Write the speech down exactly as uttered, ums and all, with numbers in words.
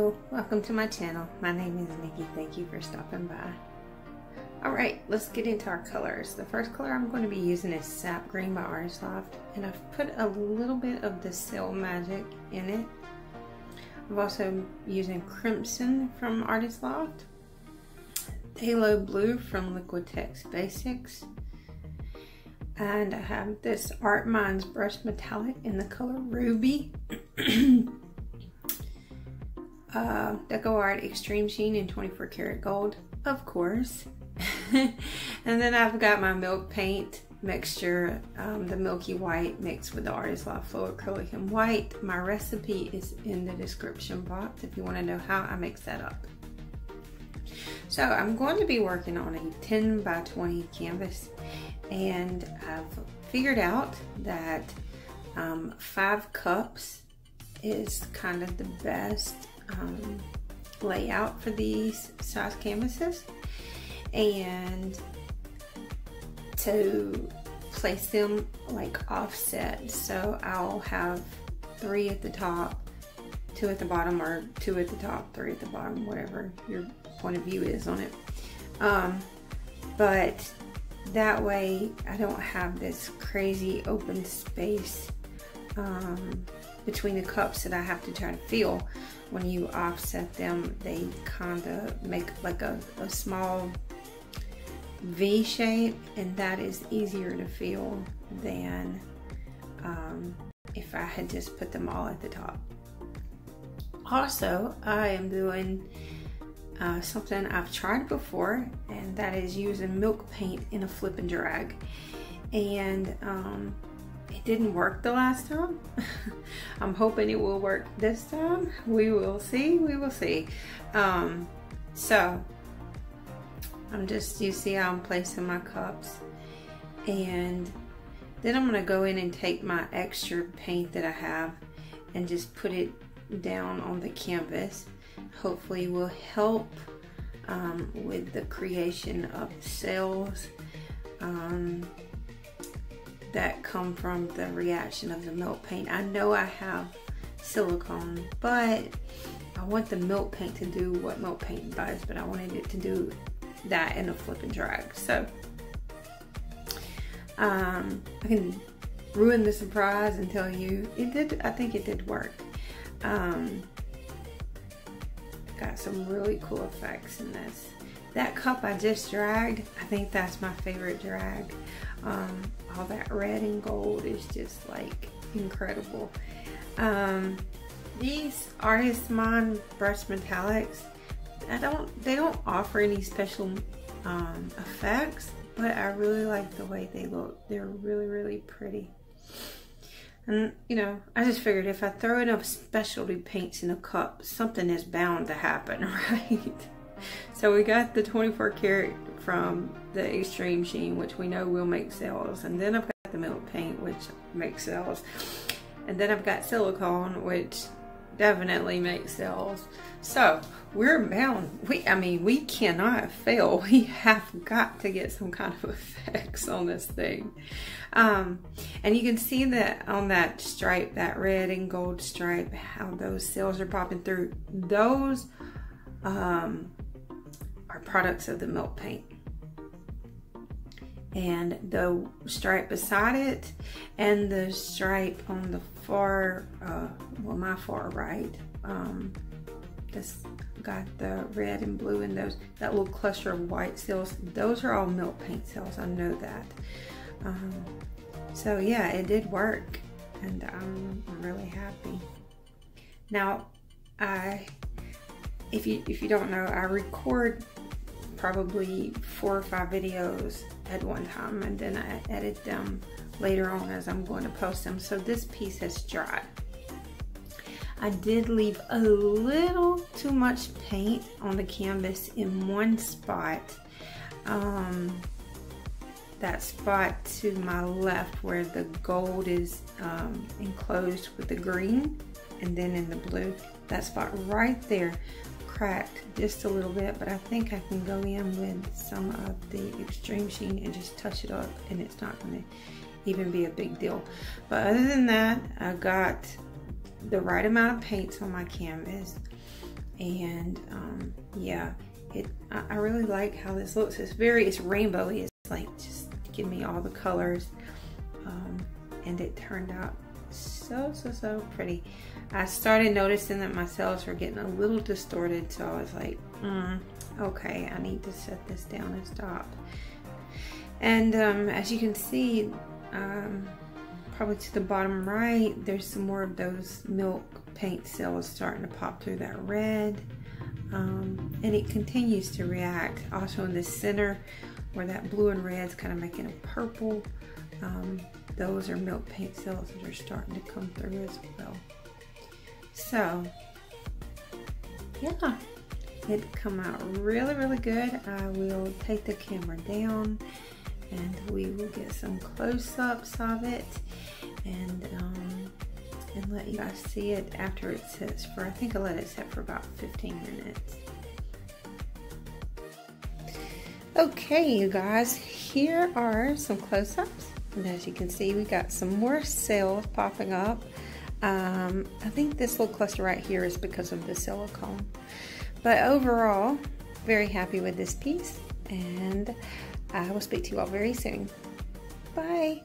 Hello, welcome to my channel. My name is Nikki. Thank you for stopping by. All right, let's get into our colors. The first color I'm going to be using is Sap Green by Artist Loft, and I've put a little bit of the Cell Magic in it. I'm also using Crimson from Artist Loft, Halo Blue from Liquitex Basics, and I have this Art Minds brush metallic in the color Ruby. Uh, DecoArt Extreme Sheen in twenty-four karat gold, of course. And then I've got my Milk Paint mixture, um, the Milky White mixed with the Artist Loft Flow Acrylic in white. My recipe is in the description box if you want to know how I mix that up. So I'm going to be working on a ten by twenty canvas, and I've figured out that um, five cups is kind of the best Um, layout for these size canvases, and to place them like offset, so I'll have three at the top, two at the bottom, or two at the top, three at the bottom, whatever your point of view is on it, um, but that way I don't have this crazy open space um, between the cups that I have to try to fill. When you offset them, they kind of make like a, a small V shape, and that is easier to fill than um, if I had just put them all at the top. Also, I am doing uh, something I've tried before, and that is using Milk Paint in a flip and drag, and um, it didn't work the last time. I'm hoping it will work this time. We will see, we will see. Um, so, I'm just, you see how I'm placing my cups. And then I'm gonna go in and take my extra paint that I have and just put it down on the canvas. Hopefully it will help um, with the creation of cells Um, that come from the reaction of the Milk Paint. I know I have silicone, but I want the Milk Paint to do what Milk Paint does, but I wanted it to do that in a flip and drag. So um, I can ruin the surprise and tell you it did, I think it did work. Um, got some really cool effects in this. That cup I just dragged, I think that's my favorite drag. Um, all that red and gold is just like incredible. Um, these Artist Mind brush metallics, I don't, they don't offer any special um, effects, but I really like the way they look. They're really, really pretty. And you know, I just figured if I throw enough specialty paints in a cup, something is bound to happen, right? So we got the twenty-four karat from the Extreme Sheen, which we know will make cells, and then I've got the Milk Paint, which makes cells, and then I've got silicone, which definitely makes cells. So we're bound, we I mean we cannot fail. We have got to get some kind of effects on this thing, um, and you can see that on that stripe, that red and gold stripe, how those cells are popping through. Those um, are products of the Milk Paint, and the stripe beside it and the stripe on the far uh, well my far right, um, this got the red and blue in those, that little cluster of white cells, those are all Milk Paint cells, I know that. Um, so yeah, it did work, and I'm really happy. Now I if you if you don't know, I record probably four or five videos at one time, and then I edit them later on as I'm going to post them. So this piece has dried. I did leave a little too much paint on the canvas in one spot, um, that spot to my left where the gold is um, enclosed with the green, and then in the blue, that spot right there cracked just a little bit, but I think I can go in with some of the Extreme Sheen and just touch it up, and it's not going to even be a big deal. But other than that, I got the right amount of paints on my canvas, and um, yeah, it I, I really like how this looks. It's very it's rainbowy. It's like just give me all the colors, um, and it turned out so so so pretty. I started noticing that my cells were getting a little distorted, so I was like, mm, okay, I need to set this down and stop. And um, as you can see, um, probably to the bottom right, there's some more of those milk paint cells starting to pop through that red. Um, and it continues to react. Also in the center, where that blue and red's kind of making a purple, um, those are milk paint cells that are starting to come through as well. So, yeah. It come out really really good. I will take the camera down and we will get some close-ups of it and um, and let you guys see it after it sits for, I think I let it sit for about fifteen minutes. Okay, you guys, here are some close-ups, and as you can see, we got some more cells popping up. um, I think this little cluster right here is because of the silicone. But overall, very happy with this piece, and I will speak to you all very soon. Bye.